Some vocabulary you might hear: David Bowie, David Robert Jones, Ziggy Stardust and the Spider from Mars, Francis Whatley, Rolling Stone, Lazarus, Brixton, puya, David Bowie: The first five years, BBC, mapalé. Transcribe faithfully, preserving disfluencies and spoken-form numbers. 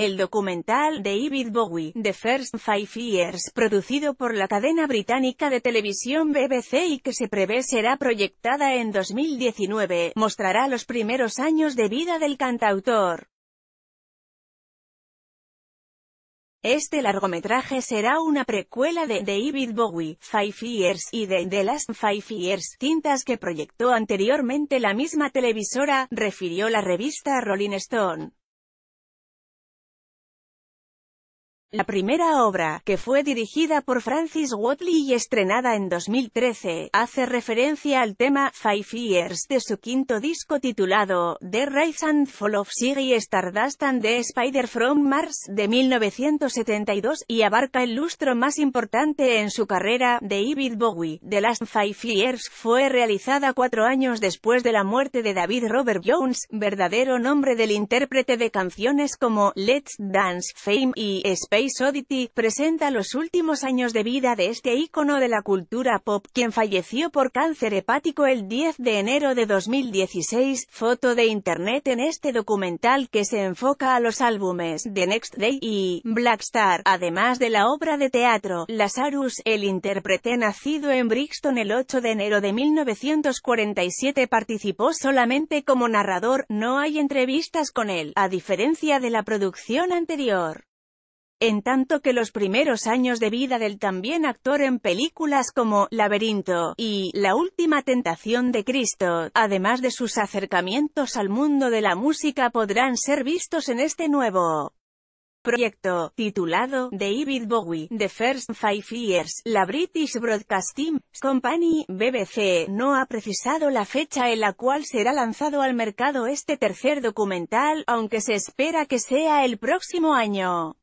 El documental David Bowie, The first five years, producido por la cadena británica de televisión B B C y que se prevé será proyectada en dos mil diecinueve, mostrará los primeros años de vida del cantautor. Este largometraje será una precuela de David Bowie, Five Years, y de The Last Five Years, cintas que proyectó anteriormente la misma televisora, refirió la revista Rolling Stone. La primera obra, que fue dirigida por Francis Whatley y estrenada en dos mil trece, hace referencia al tema Five Years de su quinto disco titulado The Rise and Fall of Ziggy Stardust and the Spider from Mars de mil novecientos setenta y dos, y abarca el lustro más importante en su carrera. David Bowie, The Last Five Years, fue realizada cuatro años después de la muerte de David Robert Jones, verdadero nombre del intérprete de canciones como Let's Dance, Fame y Space Oddity. Presenta los últimos años de vida de este ícono de la cultura pop, quien falleció por cáncer hepático el diez de enero de dos mil dieciséis, foto de internet. En este documental que se enfoca a los álbumes The Next Day y Black Star, además de la obra de teatro Lazarus, el intérprete nacido en Brixton el ocho de enero de mil novecientos cuarenta y siete participó solamente como narrador, no hay entrevistas con él, a diferencia de la producción anterior. En tanto que los primeros años de vida del también actor en películas como Laberinto y La última tentación de Cristo, además de sus acercamientos al mundo de la música, podrán ser vistos en este nuevo proyecto, titulado David Bowie, The First Five Years. La British Broadcasting Company, B B C, no ha precisado la fecha en la cual será lanzado al mercado este tercer documental, aunque se espera que sea el próximo año.